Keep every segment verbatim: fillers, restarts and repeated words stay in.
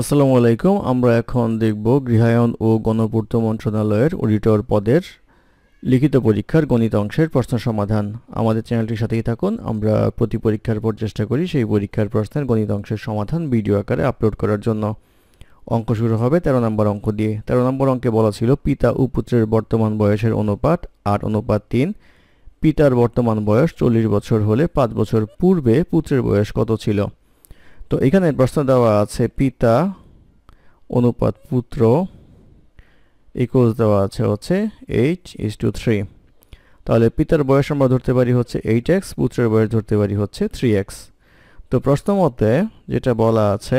আসসালামু আলাইকুম। আমরা এখন দেখব গৃহায়ন ও গণপূর্ত মন্ত্রণালয়ের অডিটর পদের লিখিত পরীক্ষার গণিত অংশের প্রশ্ন সমাধান। আমাদের চ্যানেলটির সাথেই থাকুন। আমরা প্রতি পরীক্ষার পর চেষ্টা করি সেই পরীক্ষার প্রশ্নের গণিত অংশের সমাধান ভিডিও আকারে আপলোড করার জন্য। অঙ্ক শুরু হবে তেরো নম্বর অঙ্ক দিয়ে। তেরো নম্বর অঙ্কে বলা ছিল পিতা ও পুত্রের বর্তমান বয়সের অনুপাত আট অনুপাত তিন। পিতার বর্তমান বয়স চল্লিশ বছর হলে পাঁচ বছর পূর্বে পুত্রের বয়স কত ছিল? তো এখানে প্রশ্ন দেওয়া আছে পিতা অনুপাত পুত্র ইকুয়াল দেওয়া আছে হচ্ছে এইট ইস টু থ্রি। তাহলে পিতার বয়স আমরা ধরতে পারি হচ্ছে এইট এক্স, পুত্রের বয়স ধরতে পারি হচ্ছে থ্রি এক্স। তো প্রশ্ন মতে যেটা বলা আছে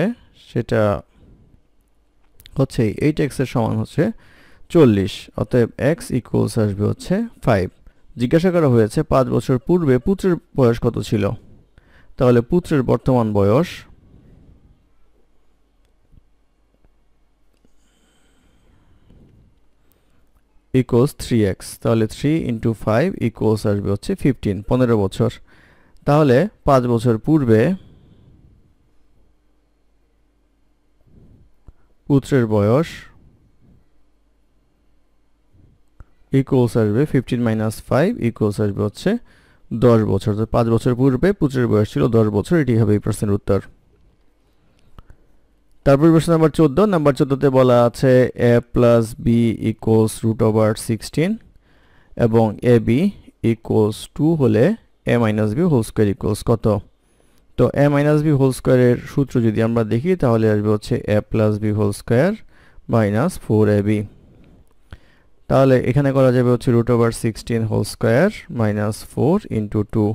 সেটা হচ্ছে এইট এক্সের সমান হচ্ছে চল্লিশ, অতএব এক্স ইকুয়ালস আসবে হচ্ছে ফাইভ। জিজ্ঞাসা করা হয়েছে পাঁচ বছর পূর্বে পুত্রের বয়স কত ছিল, তাহলে পুত্রের বর্তমান বয়স ইকুয়ালস থ্রি এক্স, তাহলে থ্রি ইন্টু ফাইভ ইকুয়ালস আসবে হচ্ছে ফিফটিন, পনেরো বছর। তাহলে পাঁচ বছর পূর্বে পুত্রের বয়স ইকুয়ালস আসবে ফিফটিন মাইনাস ফাইভ ইকুয়ালস আসবে হচ্ছে দশ বছর। তো পাঁচ বছর পূর্বে পুত্রের বয়স ছিল দশ বছর, এটি হবে এই প্রশ্নের উত্তর। তারপর প্রশ্ন নাম্বার চোদ্দ। নাম্বার চোদ্দোতে বলা আছে a plus b equals root over sixteen এবং এ বি ইকুয়ালস টু হলে a minus b whole square equals কত? তো এ মাইনাস বি হোল স্কোয়ারের সূত্র যদি আমরা দেখি তাহলে আসবে হচ্ছে a plus b whole square minus four a b. তাহলে এখানে করা যাবে হচ্ছে root over sixteen whole square minus four into two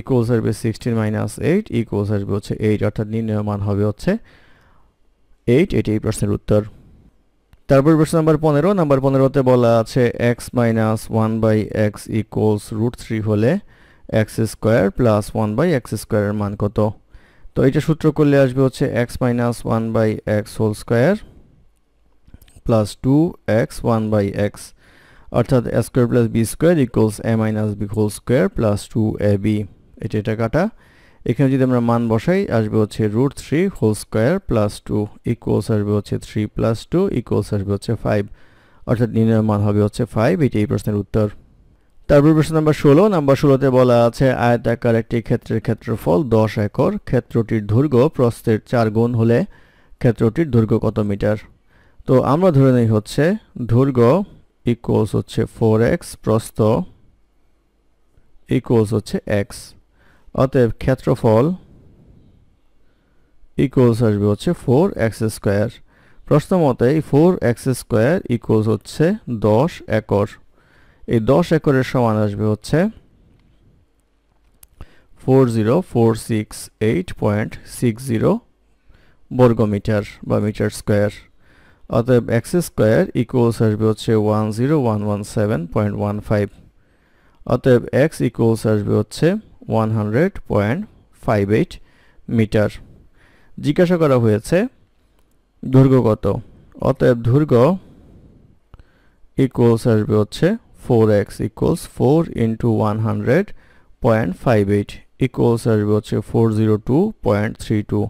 equals আসবে সিক্সটিন মাইনাস এইট ইকুয়ালস আসবে হচ্ছে এইট, অর্থাৎ নির্ণয় মান হবে হচ্ছে এইট। এটি এই প্রশ্নের উত্তর। তারপর প্রশ্ন নাম্বার পনেরো। নাম্বার পনেরোতে বলা আছে x minus one by x equals root three হলে x square plus one by x স্কোয়ারের মান কত? তো এটা সূত্র করলে আসবে হচ্ছে x minus one by x whole square plus two x one by x, অর্থাৎ a square plus b square equals a minus b whole square plus two a b. এটা এটা কাটা, এখানে যদি আমরা মান বসাই আসবে হচ্ছে root three whole square plus two equals আসবে হচ্ছে থ্রি প্লাস টু ইকুয়ালস আসবে হচ্ছে ফাইভ, অর্থাৎ নির্ণয়ের মান হবে হচ্ছে ফাইভ। এটি এই প্রশ্নের উত্তর। তারপর প্রশ্ন নাম্বার ষোলো। নাম্বার ষোলোতে বলা আছে আয়তাকার একটি ক্ষেত্রের ক্ষেত্রফল দশ একর, ক্ষেত্রটির দৈর্ঘ্য প্রস্থের চার গুণ হলে ক্ষেত্রটির দৈর্ঘ্য কত মিটার? তো আমরা ধরে নিই হচ্ছে দৈর্ঘ্য ইকুয়ালস হচ্ছে ফোর এক্স, প্রস্থ ইকুয়ালস হচ্ছে এক্স, অতএব ক্ষেত্রফল ইকুয়ালস আসবে হচ্ছে ফোর এক্স স্কোয়ার। প্রশ্ন মতে ফোর এক্স স্কোয়ার ইকুয়ালস হচ্ছে দশ একর, এই দশ একরের সমান আসবে হচ্ছে four zero four six eight point six zero বর্গমিটার বা মিটার স্কোয়ার, অতএব এক্স স্কোয়ার ইকুয়ালস আসবে হচ্ছে one zero one one seven point one five, অতএব এক্স ইকুয়ালস আসবে হচ্ছে one hundred point five eight metre. জিজ্ঞাসা করা হয়েছে দৈর্ঘ্য কত, অতএব দৈর্ঘ্য ইকুয়ালস আসবে হচ্ছে four x equals four into one hundred point five eight equals আসবে হচ্ছে four zero two point three two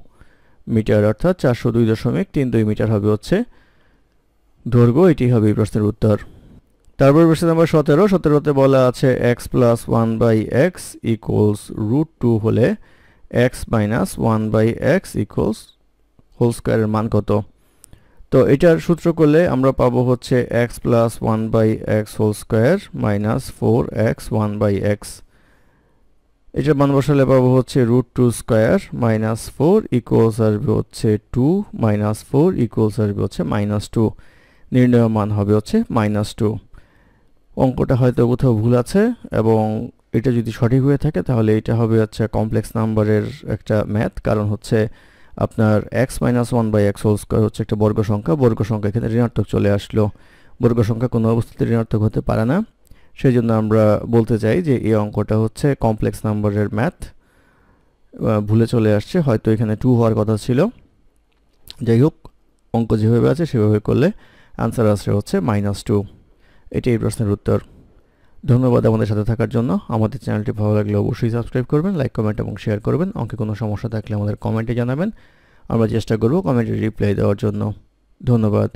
metre, অর্থাৎ চারশো দুই দশমিক তিন দুই মিটার হবে হচ্ছে দৈর্ঘ্য। এটি হবে এই প্রশ্নের উত্তর। তারপর প্রশ্ন নম্বর সতেরো। সতেরোতে বলা আছে x plus one by x equals root two হলে x minus one by x equals whole স্কোয়ারের মান কত? তো এটার সূত্র করলে আমরা পাবো হচ্ছে x plus one by x whole square minus four x one by x, এটা মান বসালে পাবো হচ্ছে root two square minus four equals আসবে হচ্ছে টু মাইনাস ফোর ইকুয়ালস আসবে হচ্ছে মাইনাস টু, নির্ণয় মান হবে হচ্ছে মাইনাস টু। অঙ্কটা হয়তো কোথাও ভুল আছে এবং এটা যদি সঠিক হয়ে থাকে তাহলে এটা হবে হচ্ছে কমপ্লেক্স নাম্বারের একটা ম্যাথ, কারণ হচ্ছে আপনার x minus one by x whole square হচ্ছে একটা বর্গ সংখ্যা, বর্গ সংখ্যা এখানে ঋণাত্মক চলে আসলো, বর্গ সংখ্যা কোনো অবস্থাতে ঋণাত্মক হতে পারে না, সেই জন্য আমরা বলতে চাই যে এই অঙ্কটা হচ্ছে কমপ্লেক্স নাম্বারের ম্যাথ, ভুলে চলে আসছে, হয়তো এখানে টু হওয়ার কথা ছিল। যাই হোক, অঙ্ক যেভাবে আছে সেভাবে করলে আনসার আসছে হচ্ছে মাইনাস টু। এটি এই প্রশ্নের উত্তর। ধন্যবাদ আমাদের সাথে থাকার জন্য। আমাদের চ্যানেলটি ভালো লাগলে অবশ্যই সাবস্ক্রাইব করবেন, লাইক কমেন্ট এবং শেয়ার করবেন। অঙ্কে কোনো সমস্যা থাকলে আমাদের কমেন্টে জানাবেন। আমরা চেষ্টা করব কমেন্টে রিপ্লাই দেওয়ার জন্য। ধন্যবাদ।